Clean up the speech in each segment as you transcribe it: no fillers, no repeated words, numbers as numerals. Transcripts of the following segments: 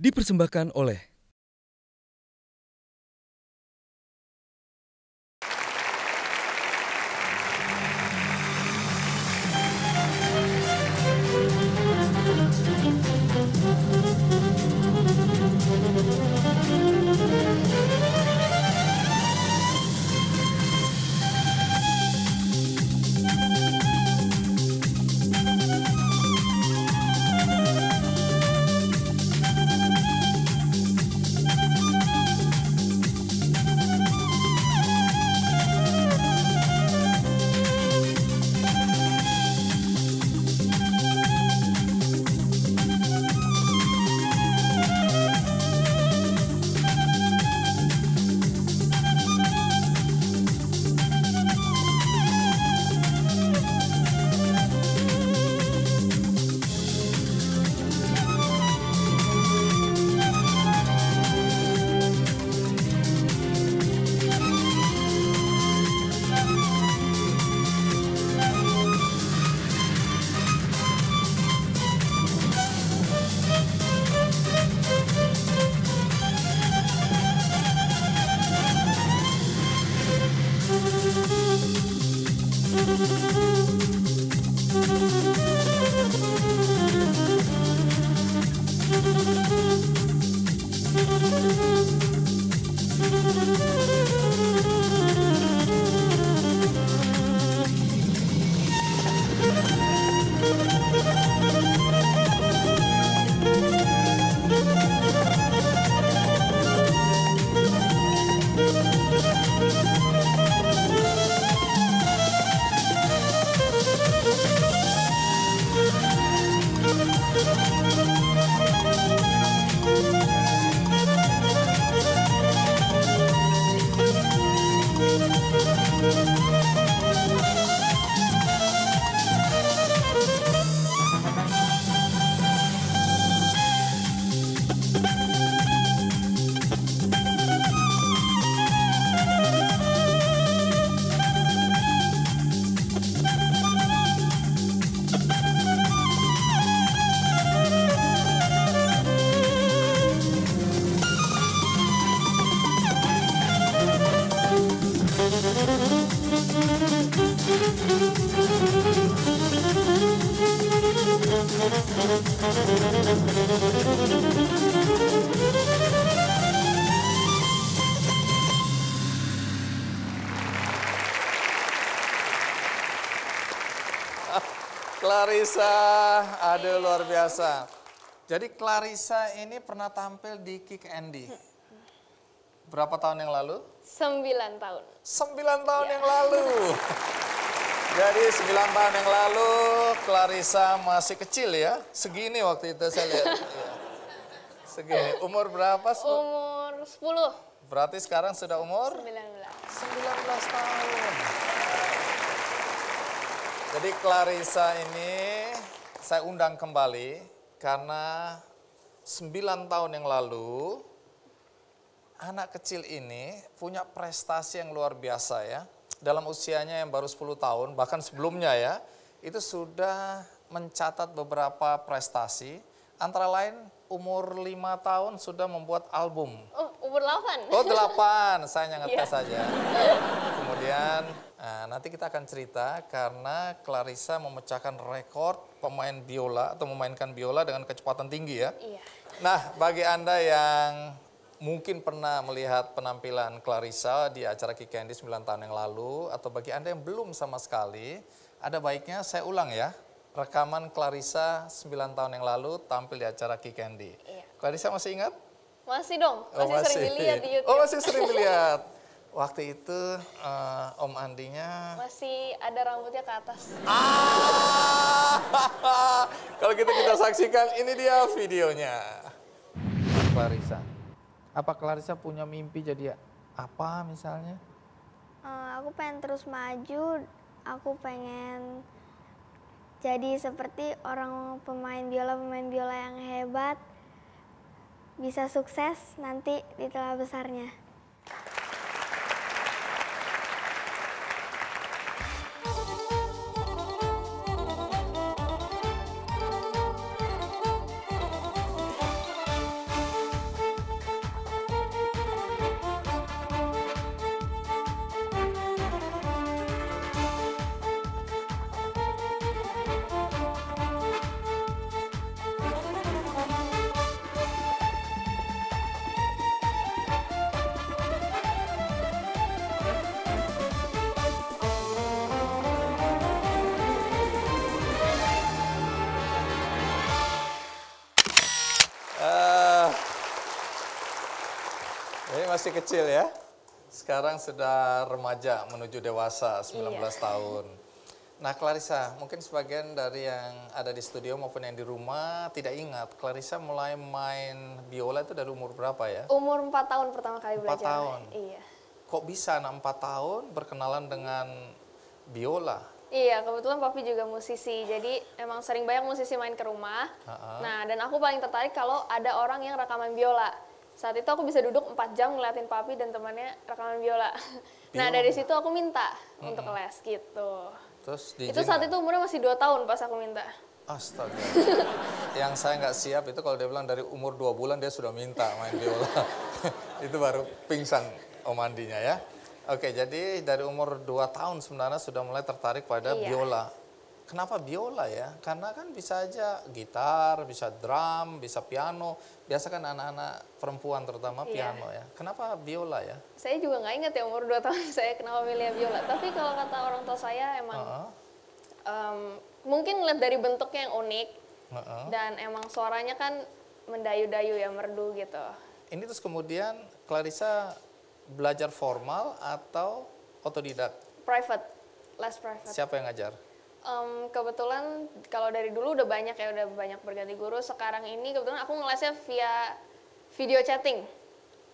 dipersembahkan oleh Clarissa, aduh luar biasa. Jadi Clarissa ini pernah tampil di Kick Andy. Berapa tahun yang lalu? 9 tahun. 9 tahun yang lalu. Jadi 9 tahun yang lalu Clarissa masih kecil ya. Segini waktu itu saya lihat. Segini. Umur berapa? Umur 10. Berarti sekarang sudah umur? 19. 19 tahun. Jadi Clarissa ini saya undang kembali karena 9 tahun yang lalu anak kecil ini punya prestasi yang luar biasa ya. Dalam usianya yang baru 10 tahun bahkan sebelumnya ya, itu sudah mencatat beberapa prestasi. Antara lain umur 5 tahun sudah membuat album. Oh, umur 8. Oh, 8. Saya hanya ngetes saja. Kemudian nanti kita akan cerita karena Clarissa memecahkan rekor pemain biola atau memainkan biola dengan kecepatan tinggi ya. Iya. Nah, bagi Anda yang mungkin pernah melihat penampilan Clarissa di acara Kick Andy 9 tahun yang lalu atau bagi Anda yang belum sama sekali, ada baiknya saya ulang ya. Rekaman Clarissa 9 tahun yang lalu tampil di acara Kick Andy. Iya. Clarissa masih ingat? Masih dong, masih sering dilihat di YouTube. Oh, masih sering dilihat. Waktu itu Om Andinya masih ada rambutnya ke atas. Ah! Kalau gitu kita saksikan, ini dia videonya. Clarissa, apa Clarissa punya mimpi jadi apa misalnya? Aku pengen terus maju, aku pengen jadi seperti orang pemain biola yang hebat, bisa sukses nanti di telah besarnya. masih kecil ya. Sekarang sudah remaja menuju dewasa, 19 tahun. Nah, Clarissa, mungkin sebagian dari yang ada di studio maupun yang di rumah tidak ingat. Clarissa mulai main biola itu dari umur berapa ya? Umur 4 tahun pertama kali belajar. 4 tahun? Iya. Kok bisa anak 4 tahun berkenalan dengan biola? Iya, kebetulan papi juga musisi. Jadi emang sering banyak musisi main ke rumah. Nah, dan aku paling tertarik kalau ada orang yang rekaman biola. Saat itu aku bisa duduk 4 jam ngeliatin papi dan temannya rekaman biola. Nah, dari situ aku minta untuk les gitu. Terus itu saat itu umurnya masih 2 tahun pas aku minta. Astaga. Yang saya nggak siap itu kalau dia bilang dari umur 2 bulan dia sudah minta main biola. Itu baru pingsan Om Andinya ya. Oke, jadi dari umur 2 tahun sebenarnya sudah mulai tertarik pada biola. Kenapa biola ya? Karena kan bisa aja gitar, bisa drum, bisa piano. Biasa kan anak-anak perempuan terutama piano ya. Kenapa biola ya? Saya juga nggak ingat ya umur 2 tahun saya kenapa milih biola. Tapi kalau kata orang tua saya emang mungkin ngeliat dari bentuknya yang unik. Dan emang suaranya kan mendayu-dayu ya, merdu gitu. Ini terus kemudian Clarissa belajar formal atau otodidak? Private, les private. Siapa yang ngajar? Kebetulan kalau dari dulu udah banyak ya, udah banyak berganti guru. Sekarang ini kebetulan aku ngelesnya via video chatting.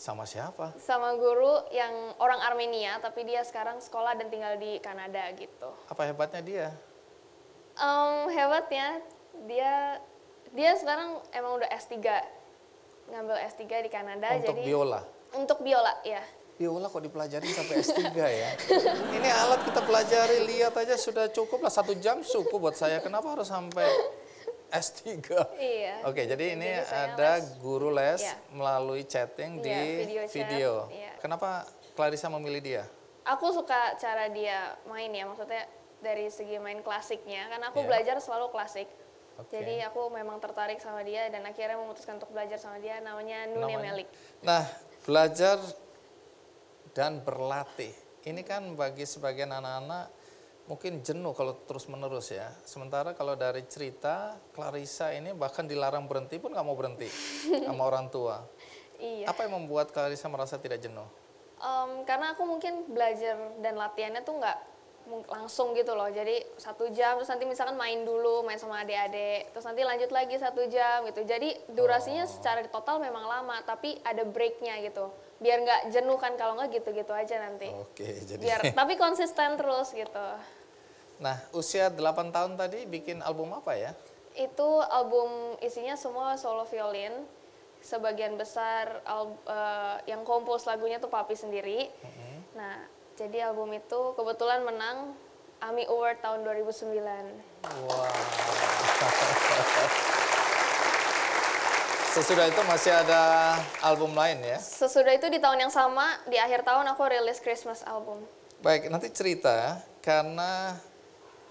Sama siapa? Sama guru yang orang Armenia, tapi dia sekarang sekolah dan tinggal di Kanada gitu. Apa hebatnya dia? Hebatnya dia sekarang emang udah S3, ngambil S3 di Kanada. Untuk jadi, biola? Untuk biola, ya. Biola kok dipelajari sampai S3 ya. Ini alat kita pelajari, lihat aja sudah cukup lah. 1 jam cukup buat saya. Kenapa harus sampai S3? Iya. Oke, jadi ini ada les, guru les melalui chatting di video. Kenapa Clarissa memilih dia? Aku suka cara dia main ya. Maksudnya dari segi main klasiknya. Karena aku belajar selalu klasik. Jadi aku memang tertarik sama dia dan akhirnya memutuskan untuk belajar sama dia. Namanya Nunya Melik. Nah, belajar dan berlatih. Ini kan bagi sebagian anak-anak mungkin jenuh kalau terus-menerus ya. Sementara kalau dari cerita, Clarissa ini bahkan dilarang berhenti pun nggak mau berhenti sama orang tua. Iya. Apa yang membuat Clarissa merasa tidak jenuh? Karena aku mungkin belajar dan latihannya tuh nggak langsung gitu loh. Jadi 1 jam, terus nanti misalkan main dulu, main sama adik-adik. Terus nanti lanjut lagi 1 jam gitu. Jadi durasinya secara total memang lama, tapi ada breaknya gitu. Biar nggak jenuh kan, kalau nggak gitu-gitu aja nanti. Oke, jadi biar, tapi konsisten terus gitu. Nah, usia 8 tahun tadi bikin album apa ya? Itu album isinya semua solo violin. Sebagian besar yang kompos lagunya tuh papi sendiri. Nah, jadi album itu kebetulan menang AMI Award tahun 2009. Wow. Sesudah itu masih ada album lain ya? Sesudah itu di tahun yang sama, di akhir tahun aku rilis Christmas album. Baik, nanti cerita karena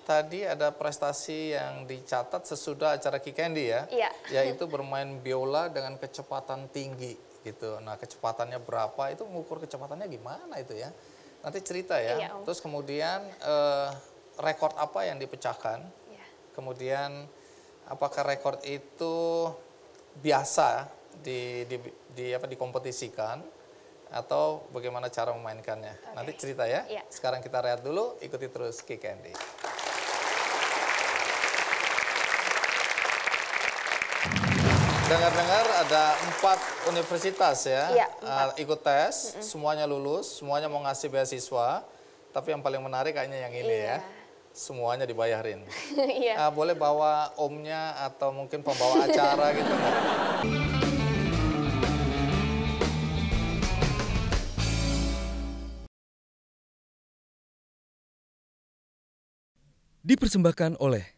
tadi ada prestasi yang dicatat sesudah acara Kick Andy ya? Iya. Yaitu bermain biola dengan kecepatan tinggi gitu. Nah, kecepatannya berapa, itu mengukur kecepatannya gimana itu ya? Nanti cerita ya? Iya, Om. Terus kemudian rekor apa yang dipecahkan? Iya. Kemudian apakah rekor itu biasa dikompetisikan atau bagaimana cara memainkannya? Nanti cerita ya. Sekarang kita rehat dulu, ikuti terus Kick Andy. Dengar-dengar ada 4 universitas ya, 4. Ikut tes, semuanya lulus, semuanya mau ngasih beasiswa, tapi yang paling menarik kayaknya yang ini ya. Semuanya dibayarin. Boleh bawa omnya atau mungkin pembawa acara gitu. Dipersembahkan oleh